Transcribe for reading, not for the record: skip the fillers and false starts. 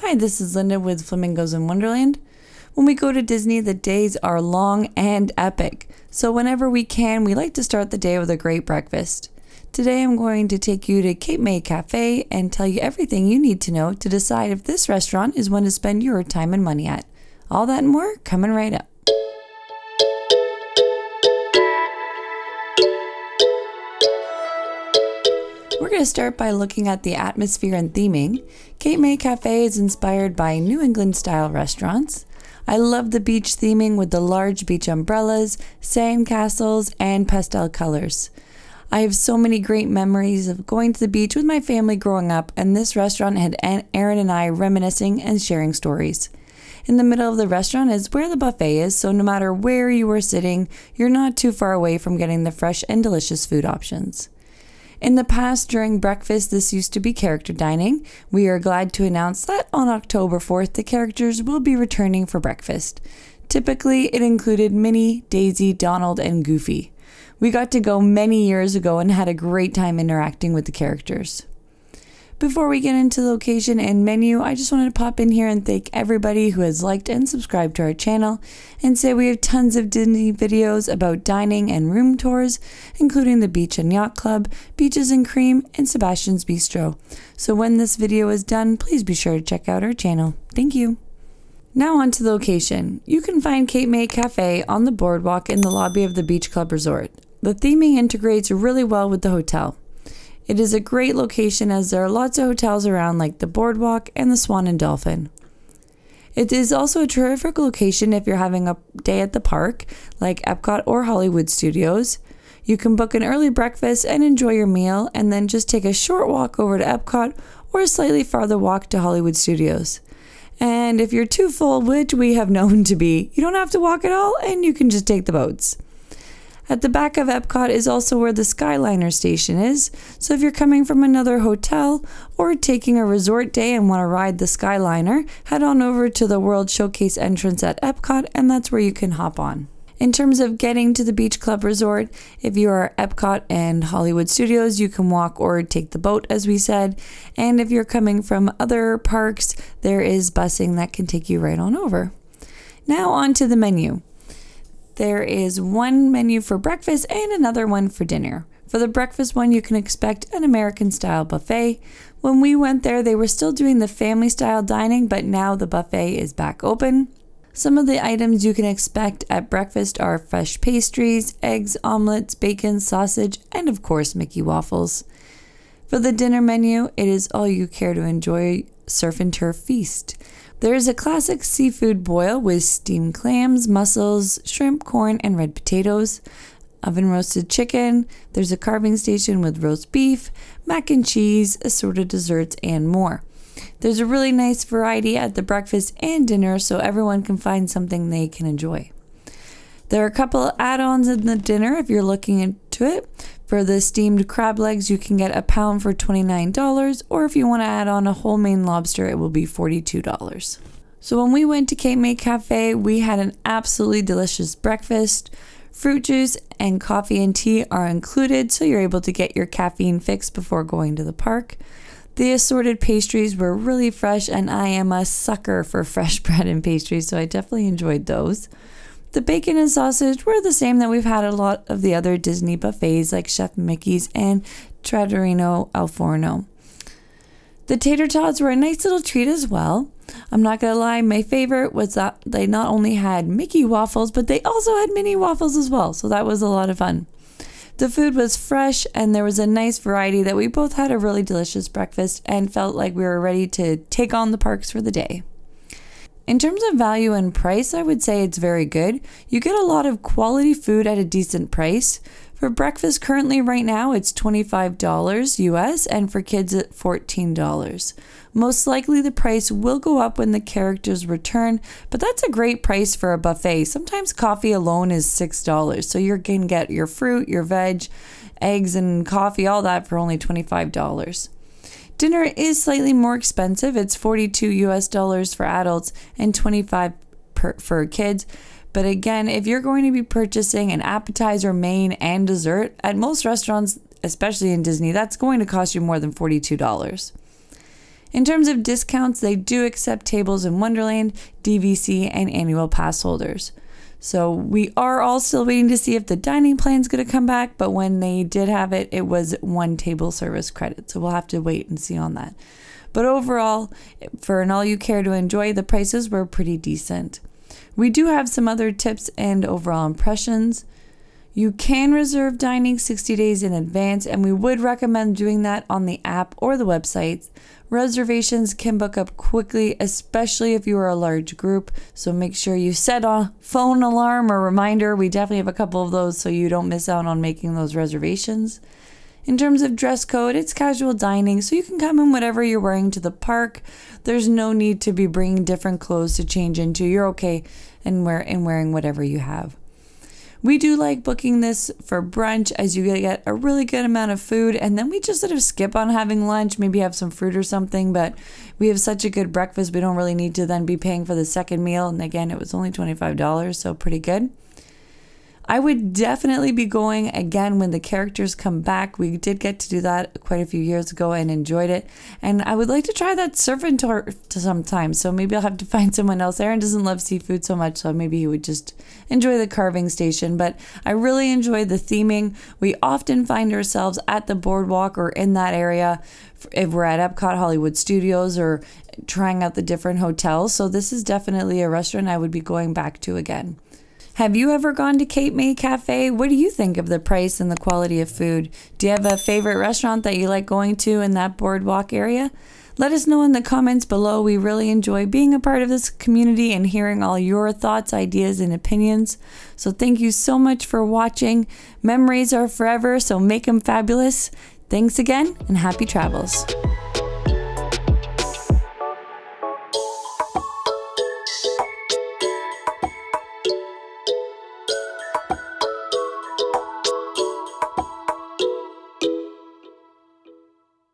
Hi, this is Linda with Flamingos in Wonderland. When we go to Disney, the days are long and epic. So whenever we can, we like to start the day with a great breakfast. Today I'm going to take you to Cape May Cafe and tell you everything you need to know to decide if this restaurant is one to spend your time and money at. All that and more coming right up. We're going to start by looking at the atmosphere and theming. Cape May Cafe is inspired by New England style restaurants. I love the beach theming with the large beach umbrellas, sandcastles, and pastel colors. I have so many great memories of going to the beach with my family growing up, and this restaurant had Aaron and I reminiscing and sharing stories. In the middle of the restaurant is where the buffet is, so no matter where you are sitting, you're not too far away from getting the fresh and delicious food options. In the past, during breakfast, this used to be character dining. We are glad to announce that on October 4th, the characters will be returning for breakfast. Typically, it included Minnie, Daisy, Donald, and Goofy. We got to go many years ago and had a great time interacting with the characters. Before we get into location and menu, I just wanted to pop in here and thank everybody who has liked and subscribed to our channel and say we have tons of Disney videos about dining and room tours, including the Beach and Yacht Club, Beaches and Cream, and Sebastian's Bistro. So when this video is done, please be sure to check out our channel. Thank you. Now on to the location. You can find Cape May Cafe on the boardwalk in the lobby of the Beach Club Resort. The theming integrates really well with the hotel. It is a great location as there are lots of hotels around like the Boardwalk and the Swan and Dolphin. It is also a terrific location if you're having a day at the park like Epcot or Hollywood Studios. You can book an early breakfast and enjoy your meal and then just take a short walk over to Epcot or a slightly farther walk to Hollywood Studios. And if you're too full, which we have known to be, you don't have to walk at all and you can just take the boats. At the back of Epcot is also where the Skyliner station is, so if you're coming from another hotel or taking a resort day and want to ride the Skyliner, head on over to the World Showcase entrance at Epcot and that's where you can hop on. In terms of getting to the Beach Club Resort, if you are at Epcot and Hollywood Studios, you can walk or take the boat as we said, and if you're coming from other parks, there is busing that can take you right on over. Now on to the menu. There is one menu for breakfast and another one for dinner. For the breakfast one, you can expect an American-style buffet. When we went there, they were still doing the family-style dining, but now the buffet is back open. Some of the items you can expect at breakfast are fresh pastries, eggs, omelets, bacon, sausage, and of course, Mickey waffles. For the dinner menu, it is all you care to enjoy, surf and turf feast. There is a classic seafood boil with steamed clams, mussels, shrimp, corn, and red potatoes, oven roasted chicken, there's a carving station with roast beef, mac and cheese, assorted desserts, and more. There's a really nice variety at the breakfast and dinner so everyone can find something they can enjoy. There are a couple add-ons in the dinner if you're looking into it. For the steamed crab legs, you can get a pound for $29, or if you want to add on a whole Maine lobster, it will be $42. So when we went to Cape May Cafe, we had an absolutely delicious breakfast. Fruit juice and coffee and tea are included, so you're able to get your caffeine fix before going to the park. The assorted pastries were really fresh, and I am a sucker for fresh bread and pastries, so I definitely enjoyed those. The bacon and sausage were the same that we've had a lot of the other Disney buffets like Chef Mickey's and Trattorino Al Forno. The tater tots were a nice little treat as well. I'm not going to lie, my favorite was that they not only had Mickey waffles, but they also had Minnie waffles as well, so that was a lot of fun. The food was fresh and there was a nice variety that we both had a really delicious breakfast and felt like we were ready to take on the parks for the day. In terms of value and price, I would say it's very good. You get a lot of quality food at a decent price. For breakfast currently right now, it's $25 US and for kids at $14. Most likely the price will go up when the characters return, but that's a great price for a buffet. Sometimes coffee alone is $6, so you can get your fruit, your veg, eggs and coffee, all that for only $25. Dinner is slightly more expensive. It's $42 for adults and $25 for kids. But again, if you're going to be purchasing an appetizer, main, and dessert, at most restaurants, especially in Disney, that's going to cost you more than $42. In terms of discounts, they do accept tables in Wonderland, DVC, and annual pass holders. So we are all still waiting to see if the dining plan is going to come back, but when they did have it, it was one table service credit. So we'll have to wait and see on that. But overall, for an all you care to enjoy, the prices were pretty decent. We do have some other tips and overall impressions. You can reserve dining 60 days in advance, and we would recommend doing that on the app or the websites. Reservations can book up quickly, especially if you are a large group, so make sure you set a phone alarm or reminder. We definitely have a couple of those so you don't miss out on making those reservations. In terms of dress code, it's casual dining, so you can come in whatever you're wearing to the park. There's no need to be bringing different clothes to change into. You're okay and wearing whatever you have. We do like booking this for brunch as you get a really good amount of food, and then we just sort of skip on having lunch, maybe have some fruit or something, but we have such a good breakfast we don't really need to then be paying for the second meal, and again it was only $25, so pretty good. I would definitely be going again when the characters come back. We did get to do that quite a few years ago and enjoyed it. And I would like to try that surf and turf sometime. So maybe I'll have to find someone else. Aaron doesn't love seafood so much, so maybe he would just enjoy the carving station. But I really enjoyed the theming. We often find ourselves at the boardwalk or in that area if we're at Epcot, Hollywood Studios, or trying out the different hotels. So this is definitely a restaurant I would be going back to again. Have you ever gone to Cape May Cafe? What do you think of the price and the quality of food? Do you have a favorite restaurant that you like going to in that boardwalk area? Let us know in the comments below. We really enjoy being a part of this community and hearing all your thoughts, ideas, and opinions. So thank you so much for watching. Memories are forever, so make them fabulous. Thanks again, and happy travels.